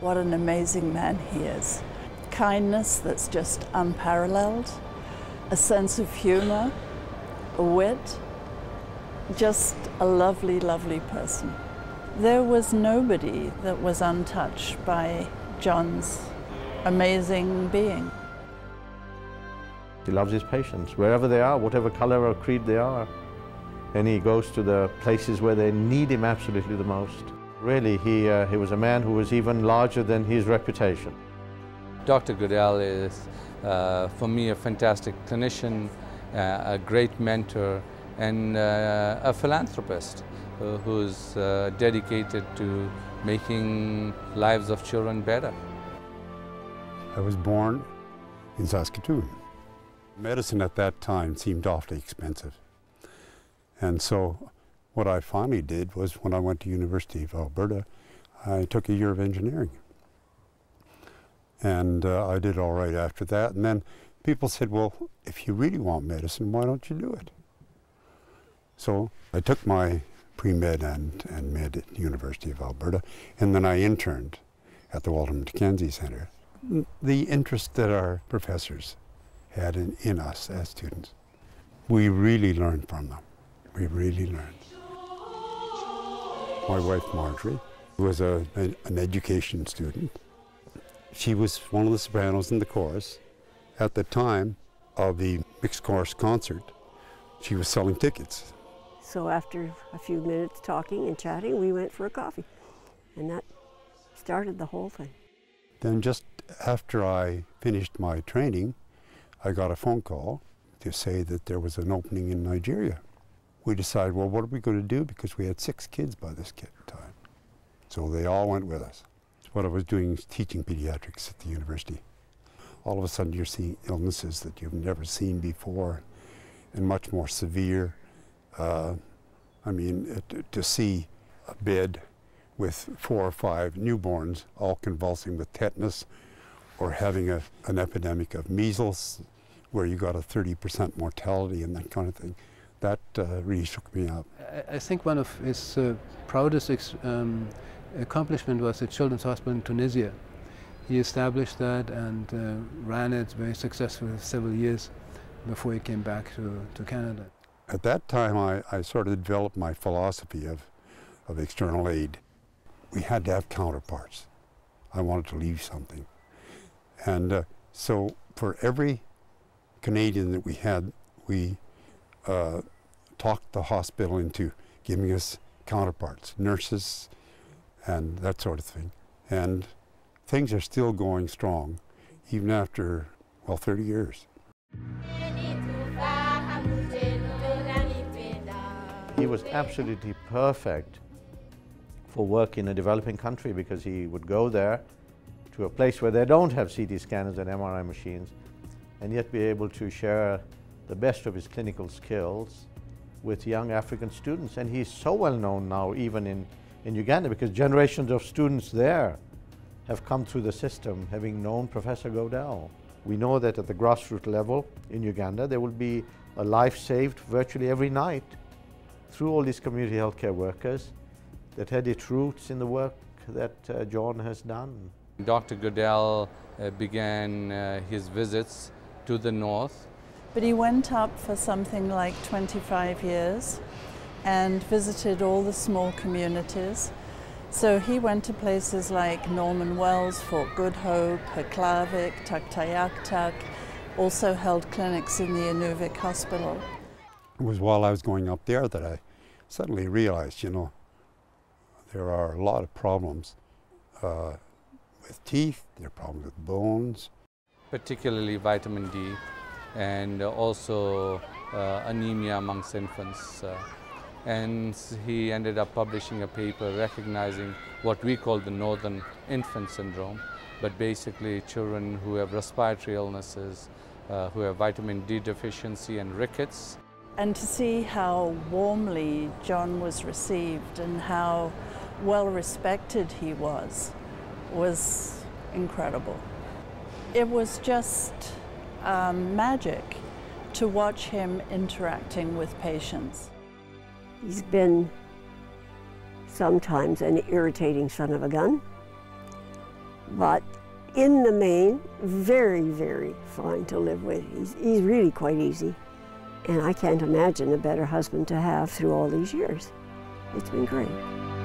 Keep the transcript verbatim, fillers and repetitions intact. What an amazing man he is. Kindness that's just unparalleled, a sense of humor, a wit, just a lovely, lovely person. There was nobody that was untouched by John's amazing being. He loves his patients, wherever they are, whatever color or creed they are. And he goes to the places where they need him absolutely the most. Really, he, uh, he was a man who was even larger than his reputation. Doctor Godel is, uh, for me, a fantastic clinician, uh, a great mentor, and uh, a philanthropist uh, who's uh, dedicated to making lives of children better. I was born in Saskatoon. Medicine at that time seemed awfully expensive. And so what I finally did was when I went to University of Alberta, I took a year of engineering. And uh, I did all right after that. And then people said, well, if you really want medicine, why don't you do it? So I took my pre-med and, and med at the University of Alberta, and then I interned at the Walter Mackenzie Center. The interest that our professors had in, in us as students, we really learned from them. We really learned. My wife, Marjorie, was a, an education student. She was one of the sopranos in the chorus. At the time of the mixed chorus concert, she was selling tickets. So after a few minutes talking and chatting, we went for a coffee. And that started the whole thing. Then just after I finished my training, I got a phone call to say that there was an opening in Nigeria. We decided, well, what are we going to do? Because we had six kids by this kid time. So they all went with us. So what I was doing was teaching pediatrics at the university. All of a sudden, you're seeing illnesses that you've never seen before, and much more severe. Uh, I mean, to, to see a bed with four or five newborns all convulsing with tetanus, or having a, an epidemic of measles, where you got a thirty percent mortality and that kind of thing, that uh, really shook me up. I, I think one of his uh, proudest ex um, accomplishment was the Children's Hospital in Tunisia. He established that and uh, ran it very successfully for several years before he came back to, to Canada. At that time, I, I sort of developed my philosophy of, of external aid. We had to have counterparts. I wanted to leave something. And uh, so for every Canadian that we had, we uh, talked the hospital into giving us counterparts, nurses and that sort of thing. And things are still going strong, even after, well, thirty years. He was absolutely perfect for work in a developing country because he would go there to a place where they don't have C T scanners and M R I machines, and yet be able to share the best of his clinical skills with young African students. And he's so well known now, even in, in Uganda, because generations of students there have come through the system having known Professor Godel. We know that at the grassroots level in Uganda, there will be a life saved virtually every night through all these community healthcare workers that had its roots in the work that uh, John has done. Doctor Godel uh, began uh, his visits to the north. But he went up for something like twenty-five years and visited all the small communities. So he went to places like Norman Wells, Fort Good Hope, Tuktoyaktuk, also held clinics in the Inuvik Hospital. It was while I was going up there that I suddenly realized, you know, there are a lot of problems. Uh, with teeth, there are problems with bones. Particularly vitamin D and also uh, anemia amongst infants. Uh, and he ended up publishing a paper recognizing what we call the Northern Infant Syndrome, but basically children who have respiratory illnesses, uh, who have vitamin D deficiency and rickets. And to see how warmly John was received and how well respected he was, was incredible. It was just um, magic to watch him interacting with patients. He's been sometimes an irritating son of a gun, but in the main, very, very fine to live with. He's, he's really quite easy. And I can't imagine a better husband to have through all these years. It's been great.